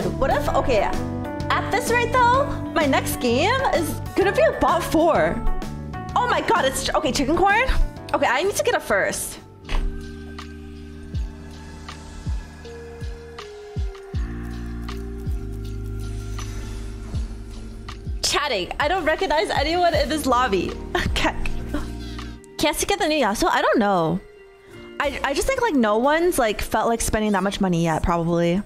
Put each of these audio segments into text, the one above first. dude, what if... Okay, at this rate though, my next game is gonna be a bot 4. Oh my god, it's... Okay, chicken corn? Okay, I need to get a first. Chatting. I don't recognize anyone in this lobby. Okay. Can't she get the new Yasuo? I don't know. I just think like no one's like felt like spending that much money yet, probably.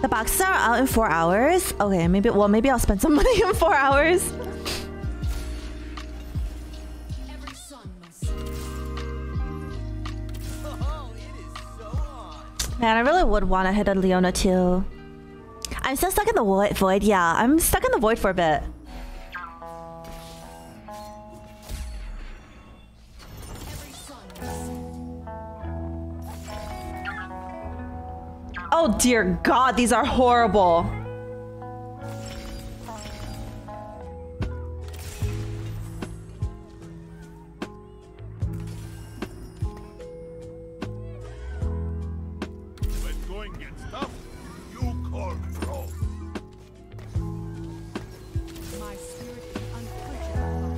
The boxes are out in 4 hours. Okay, maybe, well, maybe I'll spend some money in 4 hours. Every song must... Oh, it is so on. Man, I really would want to hit a Leona too. I'm still stuck in the void. Yeah, I'm stuck in the void for a bit. Oh dear god, these are horrible. When going gets tough, you call bro. My spirit is unquenchable.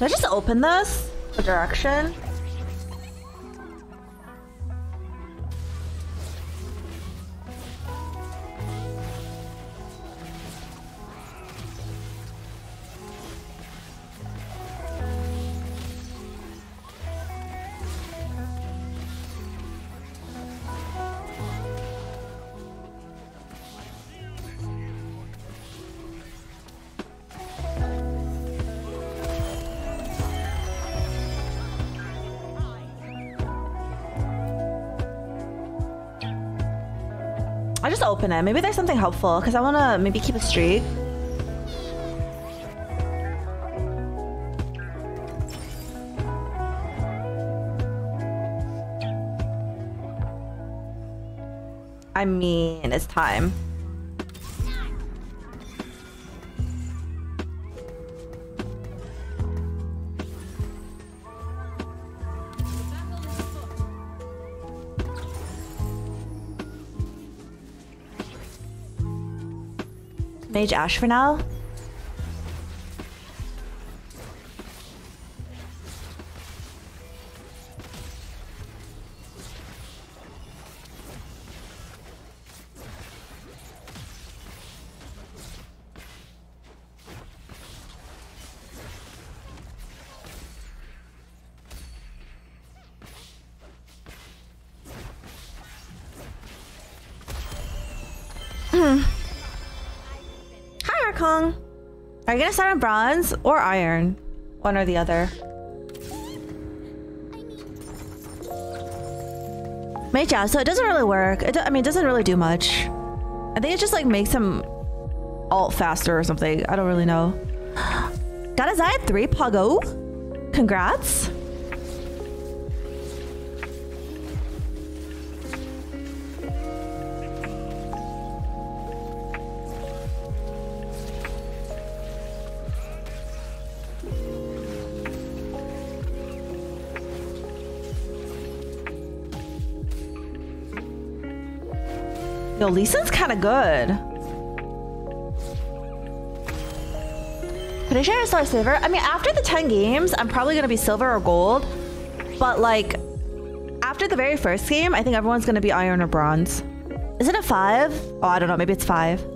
Did I just open this? The direction? I'll just open it. Maybe there's something helpful because I want to maybe keep a streak. I mean, it's time. Mage Ash for now. Kong. Are you gonna start on bronze or iron? One or the other. Mage Yasuo, it doesn't really work. I mean, it doesn't really do much. I think it just like makes him alt faster or something. I don't really know. Got a Zai at 3, Pago. Congrats. Yo, Lisa's kind of good. Pretty sure I start silver. I mean, after the 10 games, I'm probably going to be silver or gold. But like, after the very first game, I think everyone's going to be iron or bronze. Is it a 5? Oh, I don't know. Maybe it's 5. I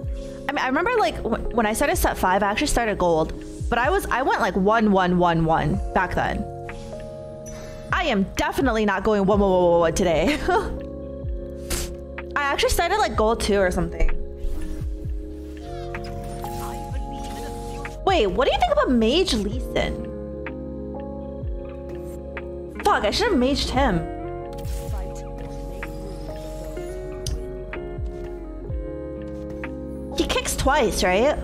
mean, I remember like when I started set 5, I actually started gold. But I went like 1, 1, 1, 1 back then. I am definitely not going 1, 1, 1, 1, 1 today. I actually started like gold 2 or something. Wait, what do you think about Mage Leeson? Fuck, I should have maged him. kicks twice, right?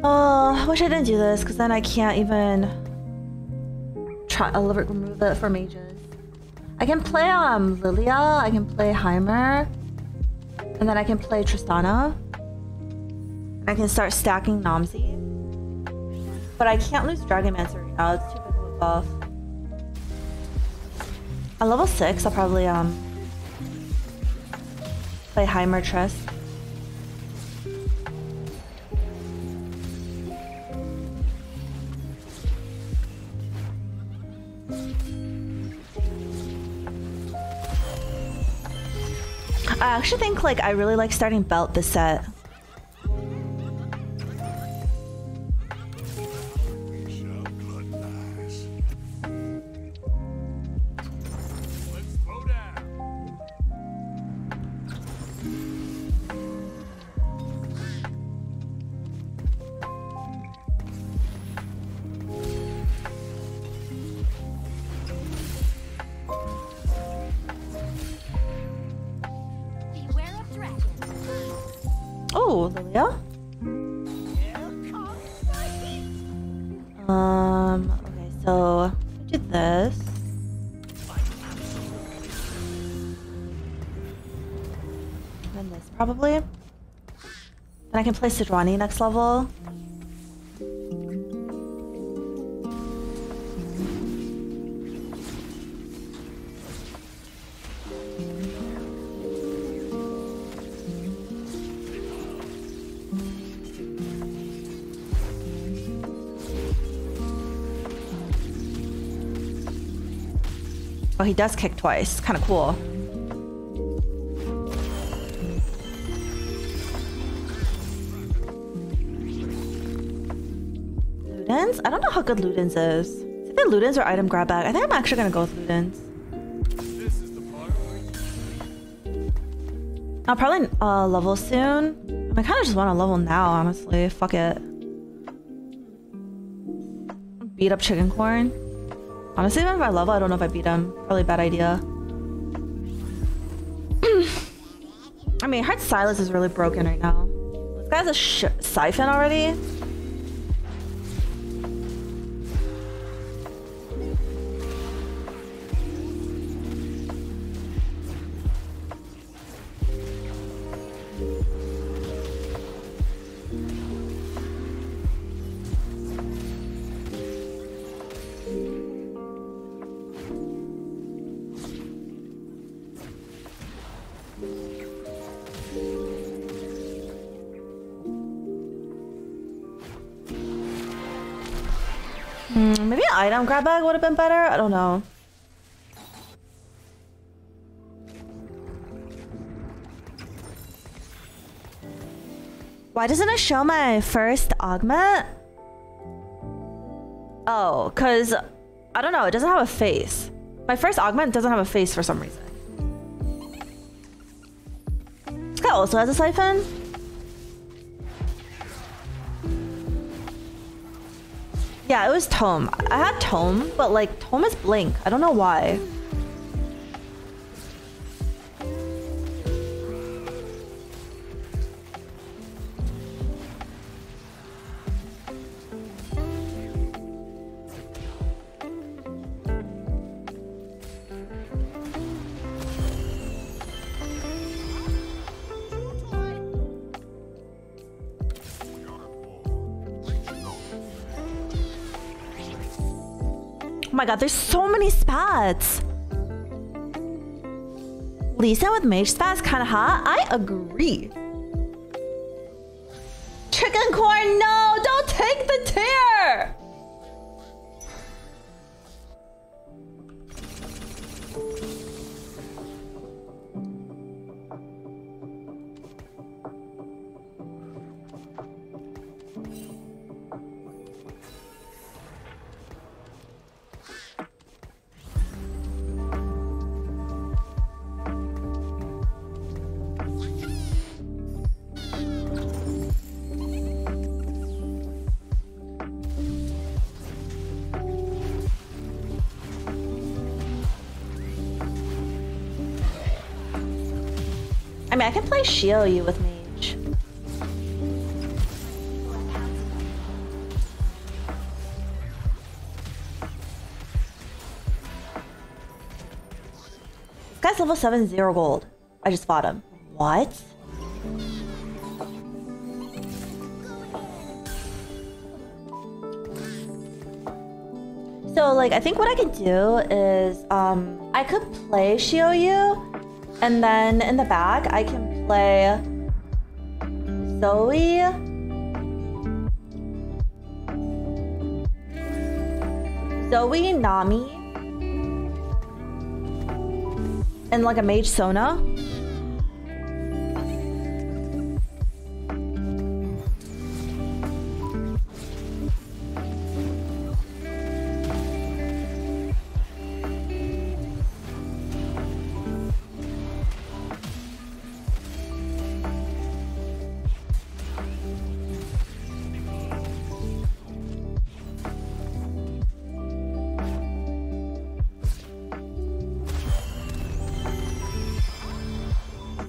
I wish I didn't do this, because then I can't even try to remove it for mages. I can play Lilia, I can play Hymer, and then I can play Tristana. I can start stacking Nomsi. But I can't lose Dragon Master right now, it's too big of a buff. At level 6, I'll probably play Hymer Trist. I actually think, like, I really like starting Belt this set. Probably. Then I can play Sejuani next level. Oh, he does kick twice. Kind of cool. I don't know how good Ludens is. Is it Ludens or item grab bag? I think I'm actually gonna go with Ludens. This is the part where... I'll probably level soon. I kind of just want to level now, honestly. Fuck it. Beat up Chicken Corn. Honestly, even if I level, I don't know if I beat him. Probably a bad idea. I mean, Heart of Silas is really broken right now. This guy's a siphon already. Maybe an item grab bag would have been better? I don't know. Why doesn't it show my first augment? Oh, because... I don't know, it doesn't have a face. My first augment doesn't have a face for some reason. This guy also has a siphon? Yeah, it was Tome. I had Tome, but like Tome is Blink. I don't know why. Oh my god, there's so many spats! Lisa with mage spats, kinda hot. I agree. Chicken Corn, no! Don't take the tear! mean, I can play Shi On Yu with Mage. This guy's level 7, 0 gold. I just fought him. What? So, like, I think what I could do is, I could play Shi On Yu, and then in the back, I can play Zoe. Nami. And, like, a Mage Sona.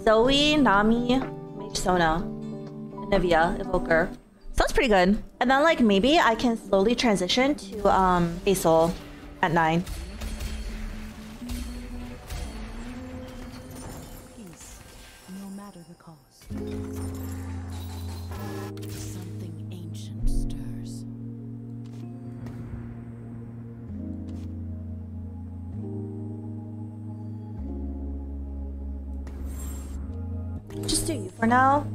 Zoe, Nami, Mage Sona, Nivea, Evoker. Sounds pretty good. And then, like, maybe I can slowly transition to Basil at 9. Peace, no matter the cost. Something ancient stirs. Just do you for now.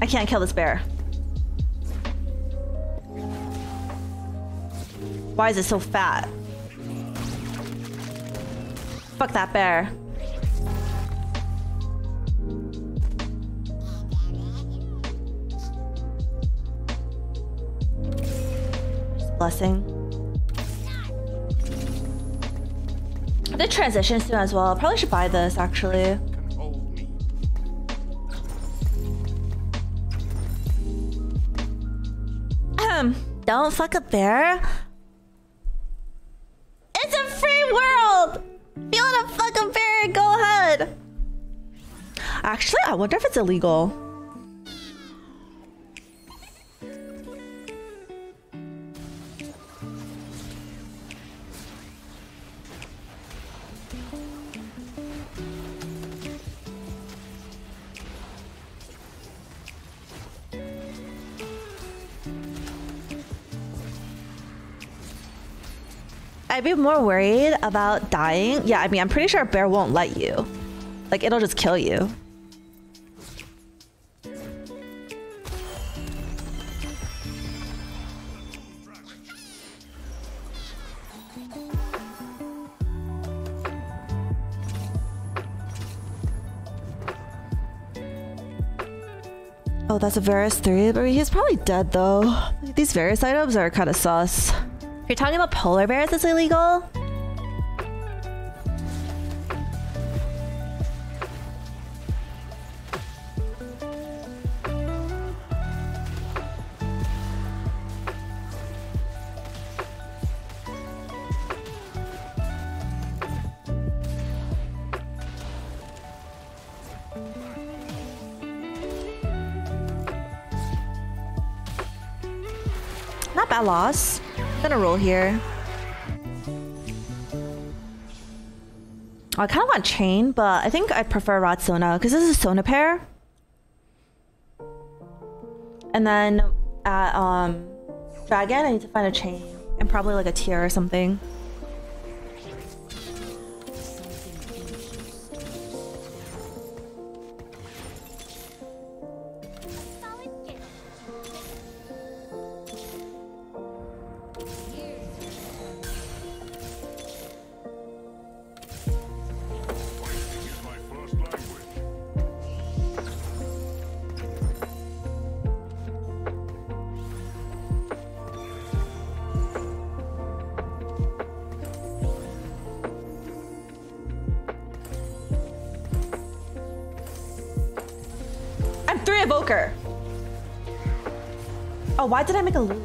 I can't kill this bear. Why is it so fat? Fuck that bear. Just blessing. The transition soon as well. Probably should buy this actually. Don't fuck a bear. It's a free world. If you wanna fuck a bear, go ahead. Actually, I wonder if it's illegal. I'd be more worried about dying. Yeah, I mean, I'm pretty sure a bear won't let you. Like, it'll just kill you. Oh, that's a Varus 3. But he's probably dead, though. These Varus items are kind of sus. If you're talking about polar bears, it's illegal. Not bad loss. I'm gonna roll here. Oh, I kind of want chain, but I think I prefer Rod Sona because this is a Sona pair. And then at Dragon, I need to find a chain and probably like a tier or something. Evoker. Oh, why did I make a Lulu?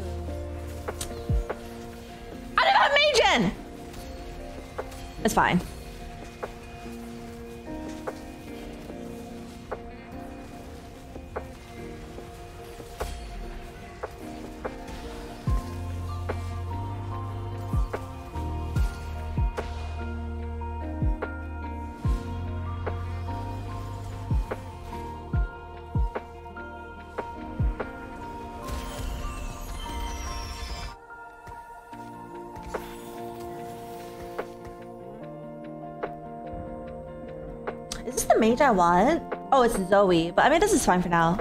I don't have Magen! It's fine. Mage I want? Oh, it's Zoe, but I mean this is fine for now.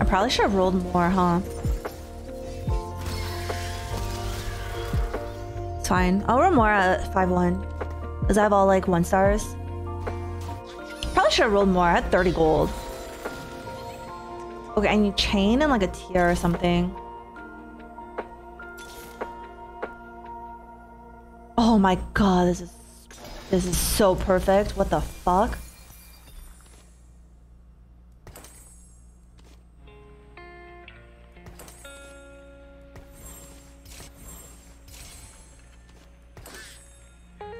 I probably should have rolled more, huh? Fine. I'll roll more at 5-1 because I have all like 1-stars. Probably should have rolled more. I had 30 gold. Okay, I need chain and like a tier or something. Oh my god, this is so perfect. What the fuck?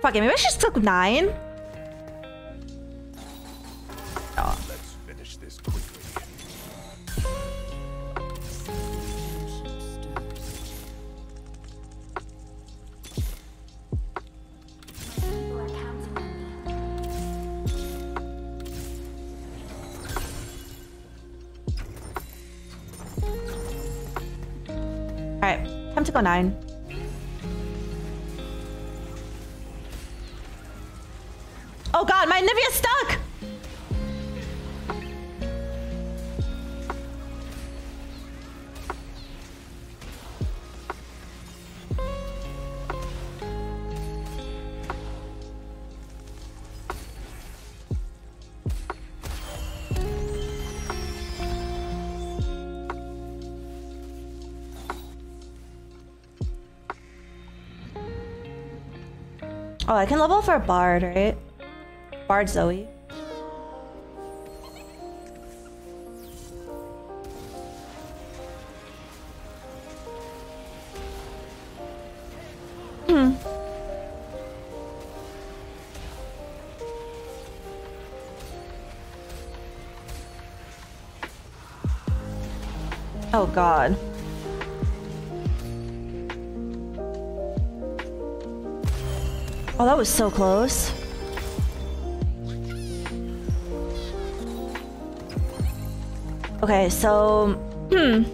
Okay, maybe I should stick with 9. Oh. Let's finish this quickly. All right, time to go 9. Oh, I can level up for Bard, right? Bard Zoe. Hmm. Oh god. Oh, that was so close. Okay, so I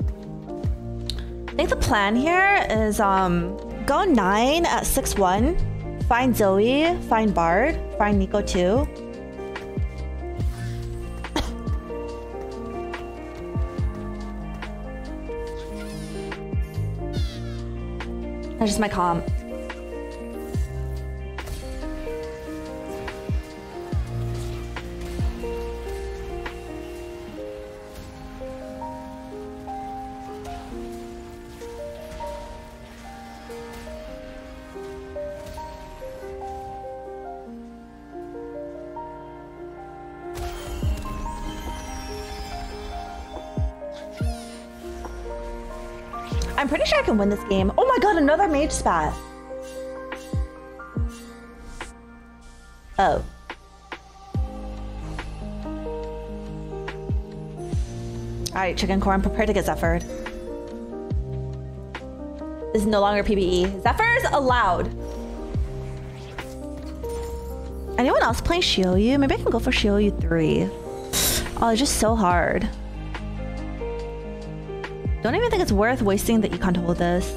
think the plan here is go 9 at 6-1, find Zoe, find Bard, find Neeko too. That's just my comp. I'm pretty sure I can win this game. Oh my god, another mage spat. Oh. Alright, chicken corn, prepare to get Zephyr'd. This is no longer PBE. Zephyr's allowed. Anyone else playing Shi On Yu? Maybe I can go for Shi On Yu 3. Oh, it's just so hard. Don't even think it's worth wasting the econ to hold this.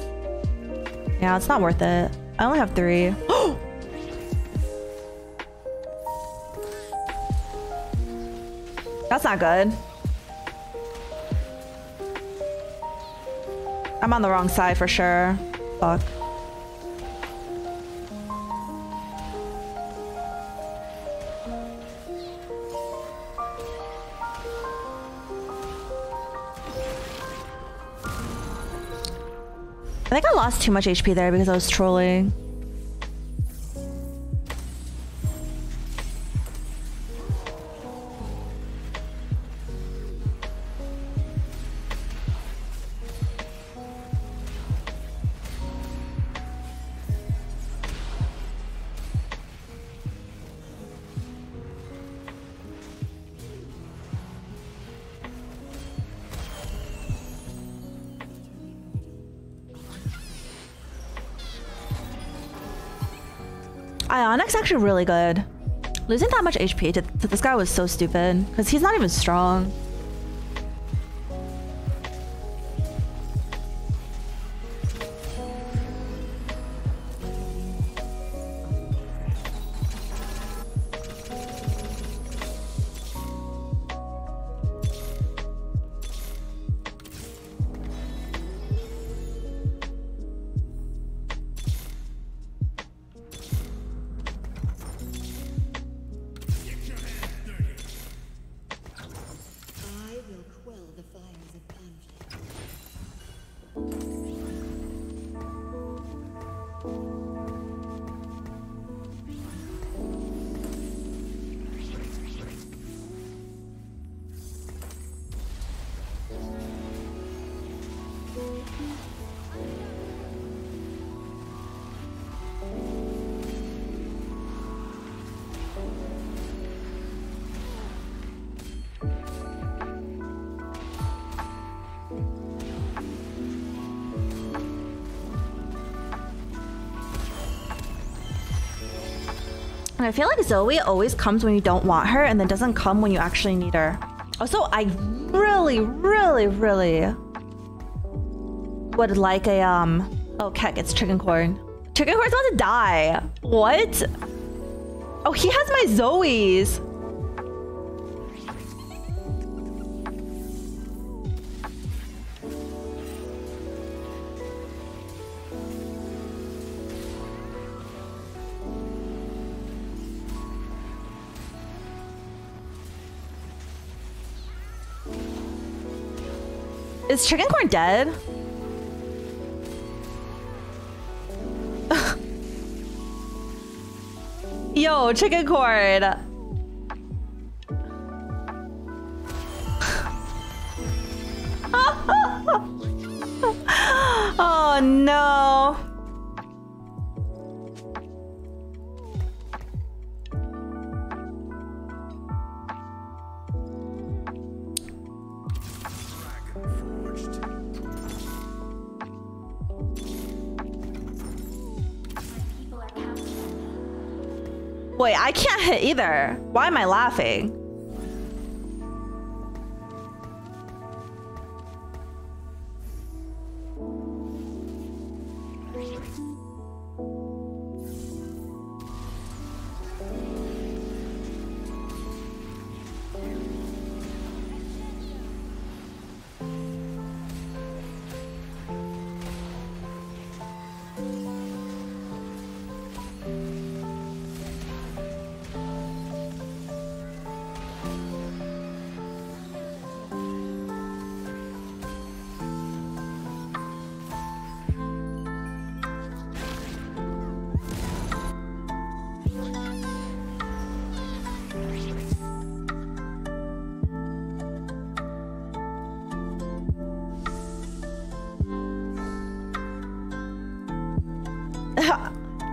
Yeah, it's not worth it. I only have 3. Oh! That's not good. I'm on the wrong side for sure. Fuck. I think I lost too much HP there because I was trolling. Ion's actually really good. Losing that much HP to this guy was so stupid because he's not even strong. I feel like Zoe always comes when you don't want her and then doesn't come when you actually need her. Also, I really would like a oh, Cat gets chicken corn. Chicken corn's about to die. What? Oh, he has my Zoes. Is chicken corn dead? Yo, chicken corn. Oh no. Wait, I can't hit either. Why am I laughing?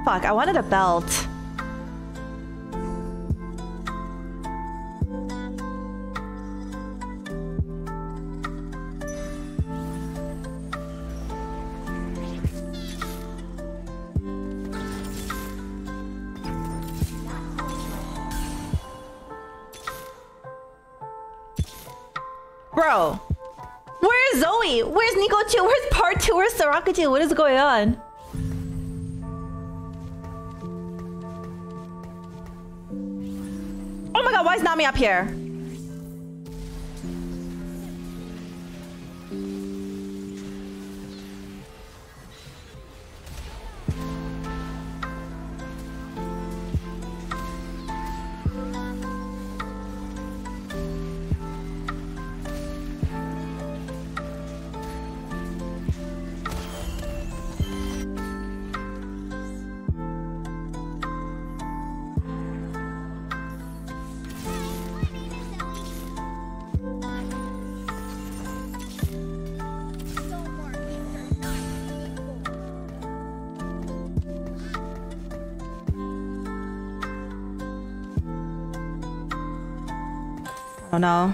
Fuck, I wanted a belt. Bro, where's Zoe? Where's Neeko 2? Where's Part 2? Where's Soraka 2? What is going on? Why is Nami up here? Oh no.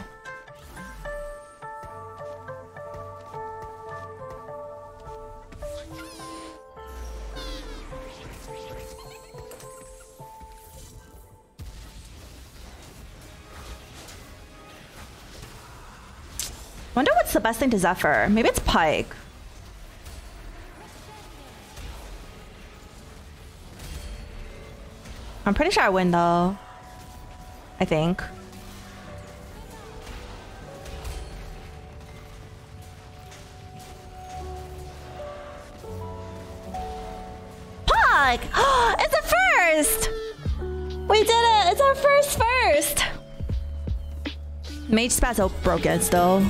Wonder what's the best thing to Zephyr. Maybe it's Pike. I'm pretty sure I win though. I think. Pike! It's a first! We did it! It's our first! Mage spats are broken still.